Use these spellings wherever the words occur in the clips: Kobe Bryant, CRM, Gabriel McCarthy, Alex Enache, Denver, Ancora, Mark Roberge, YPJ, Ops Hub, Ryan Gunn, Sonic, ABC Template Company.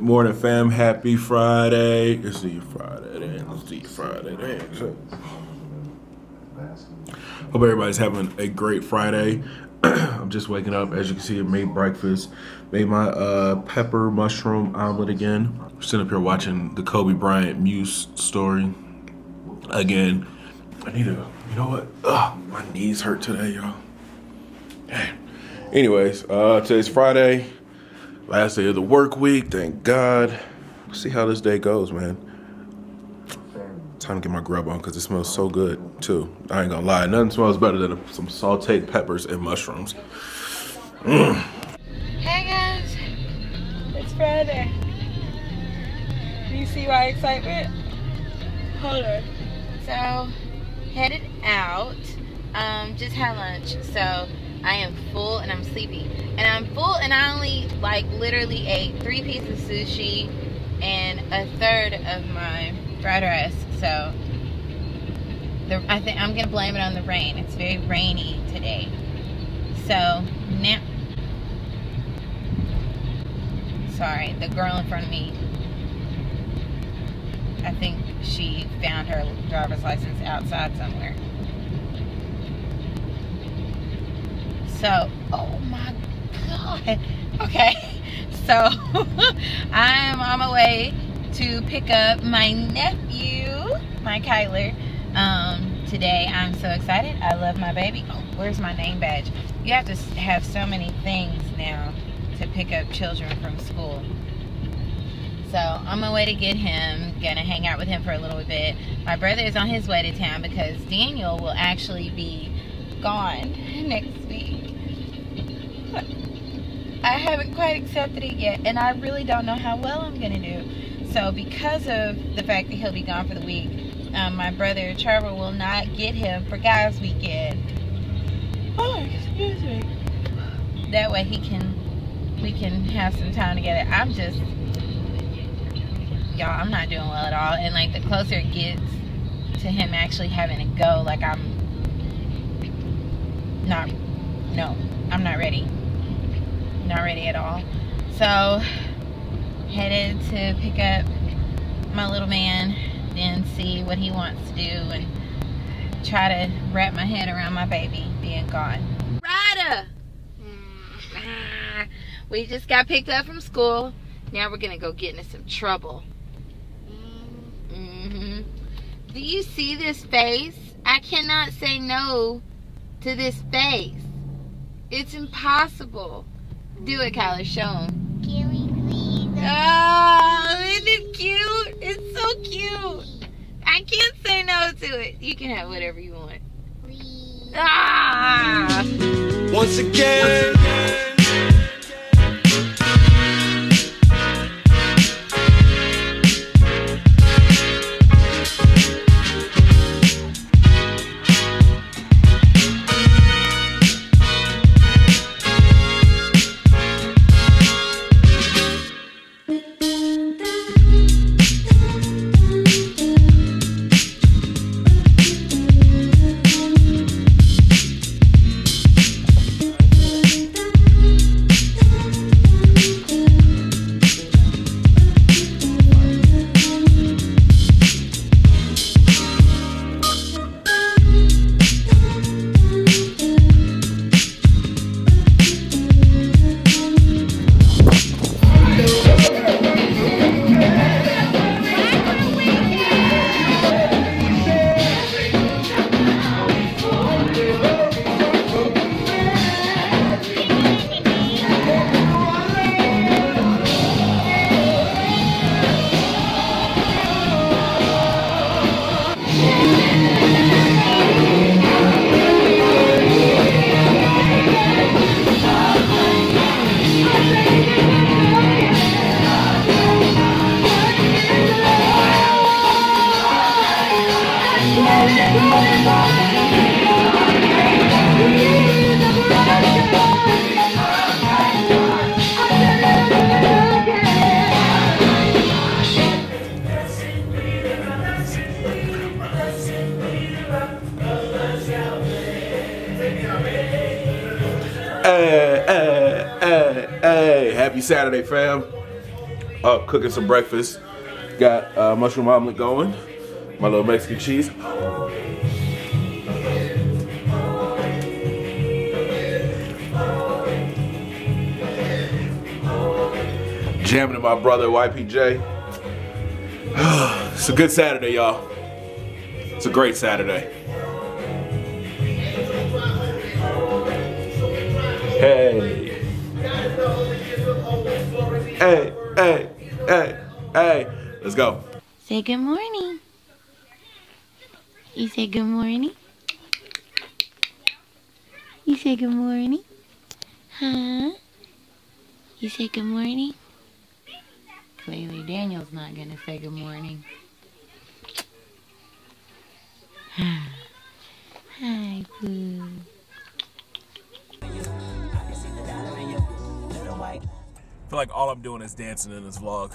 Morning, fam. Happy Friday. It's the Friday then. It's the Friday then. Sure. Hope everybody's having a great Friday. I'm just waking up. As you can see, I made breakfast. Made my pepper mushroom omelet again. Sitting up here watching the Kobe Bryant Muse story again. I need to, you know what? Ugh, my knees hurt today, y'all. Anyways, today's Friday. Last day of the work week, thank God. We'll see how this day goes, man. Time to get my grub on because it smells so good, too. I ain't gonna lie, nothing smells better than some sauteed peppers and mushrooms. Mm. Hey guys, it's Friday. Do you see my excitement? Hold on. So, headed out, just had lunch, so I am full and I'm sleepy. And I'm full and I only like literally ate 3 pieces of sushi and a third of my fried rice. So I think I'm gonna blame it on the rain. It's very rainy today. So now, sorry, the girl in front of me, I think she found her driver's license outside somewhere. So, oh my God. Okay, so I am on my way to pick up my nephew, my Kyler, today. I'm so excited. I love my baby. Oh, where's my name badge? You have to have so many things now to pick up children from school. So, on my way to get him, gonna hang out with him for a little bit. My brother is on his way to town because Daniel will actually be gone next week. I haven't quite accepted it yet, and I really don't know how well I'm gonna do. So because of the fact that he'll be gone for the week, my brother Trevor will not get him for guys weekend. Oh, excuse me. That way we can have some time together. I'm just, y'all, I'm not doing well at all, and like the closer it gets to him actually having to go, like I'm not ready. Not ready at all. So, headed to pick up my little man and see what he wants to do and try to wrap my head around my baby being gone. Ryder! We just got picked up from school. Now we're gonna go get into some trouble. Mm-hmm. Do you see this face? I cannot say no to this face. It's impossible. Do it, Kyler. Show him. Can we please? Oh, isn't it cute? It's so cute. I can't say no to it. You can have whatever you want. Please. Ah! Once again. Hey, happy Saturday, fam. up cooking some breakfast. Got mushroom omelet going, my little Mexican cheese. Jamming to my brother YPJ. It's a good Saturday, y'all. It's a great Saturday. Hey. Hey, hey, hey, hey. Let's go. Say good morning. You say good morning. You say good morning. Huh? You say good morning. Clearly Daniel's not gonna say good morning. Hi, boo. I feel like all I'm doing is dancing in this vlog.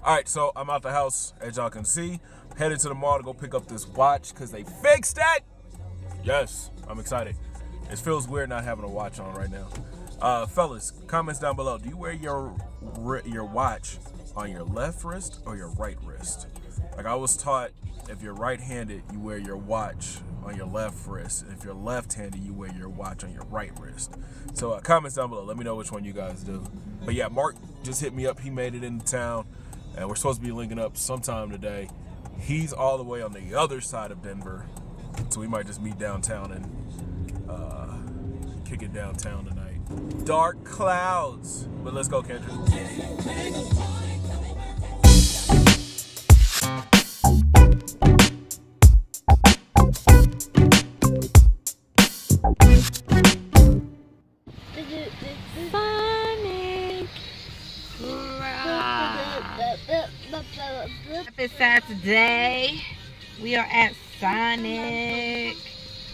Alright, so I'm out the house, as y'all can see. Headed to the mall to go pick up this watch because they fixed it! Yes, I'm excited. It feels weird not having a watch on right now. Fellas, comments down below. Do you wear your watch on your left wrist or your right wrist? Like, I was taught if you're right-handed, you wear your watch on your left wrist. If you're left-handed, you wear your watch on your right wrist. So comments down below. Let me know which one you guys do. But yeah, Mark just hit me up. He made it into town, and we're supposed to be linking up sometime today. He's all the way on the other side of Denver, so we might just meet downtown and kick it downtown tonight. Dark clouds, but let's go, Kendrick. It's Saturday. We are at Sonic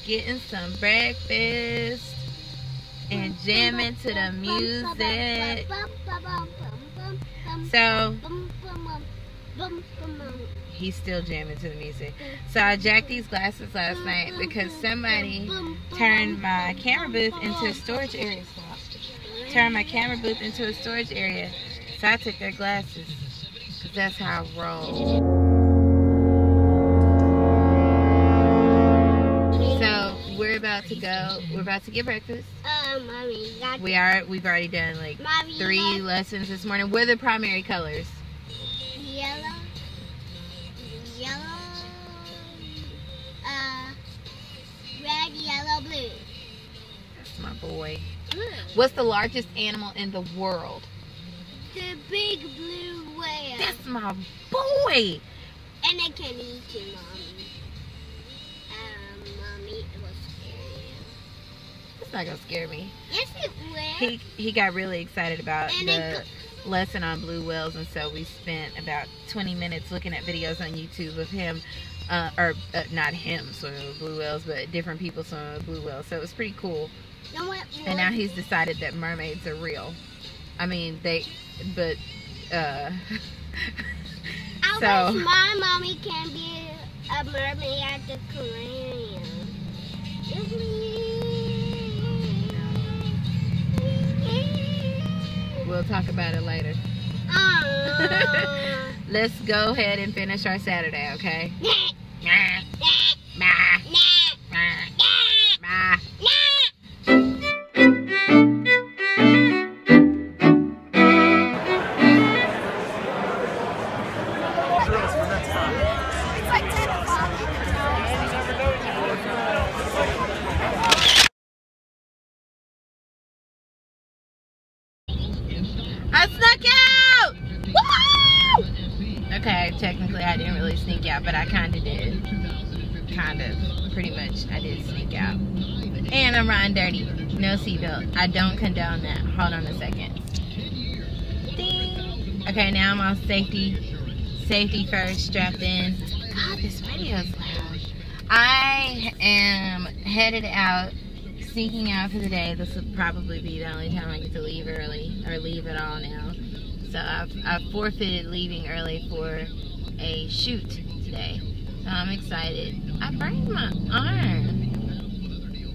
getting some breakfast and jamming to the music. So he's still jamming to the music. So I jacked these glasses last night because somebody turned my camera booth into a storage area. So I took their glasses. That's how I roll. So we're about to go. We're about to get breakfast. Mommy, we are. We've already done like three lessons this morning. What are the primary colors? Yellow, red, yellow, blue. That's my boy. Blue. What's the largest animal in the world? The big blue whale. That's my boy. And I can eat you, Mommy. Mommy, it will scare you. It's not gonna scare me. Yes, it will. He got really excited about the lesson on blue whales, and so we spent about 20 minutes looking at videos on YouTube of him, not him swimming with blue whales, but different people swimming with blue whales. So it was pretty cool. You know what? And now he's decided that mermaids are real. I mean, so I wish my mommy can be a mermaid at the aquarium. We'll talk about it later. Let's go ahead and finish our Saturday, okay? I snuck out! Woo! Okay, technically I didn't really sneak out, but I kinda did. Pretty much, I did sneak out. And I'm riding dirty. No seatbelt. I don't condone that. Hold on a second. Ding! Okay, now I'm on safety. Safety first, strapped in. God, this radio's loud. I am headed out. Sneaking out for the day. This will probably be the only time I get to leave early or leave at all now. So I've forfeited leaving early for a shoot today. So I'm excited. I burned my arm,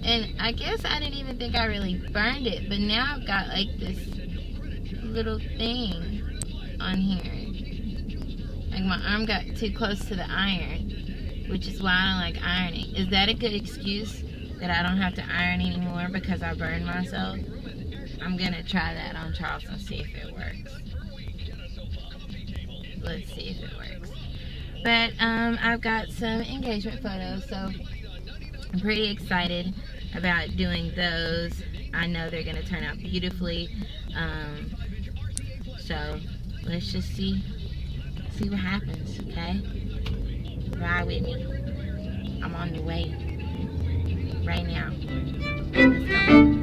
and I guess I didn't even think I really burned it, but now I've got like this little thing. on here. Like my arm got too close to the iron, which is why I don't like ironing. Is that a good excuse that I don't have to iron anymore because I burned myself? I'm gonna try that on Charles and see if it works. Let's see if it works. But I've got some engagement photos, so I'm pretty excited about doing those. I know they're gonna turn out beautifully. So let's just see what happens, okay? Ride with me. I'm on the way right now. Let's go.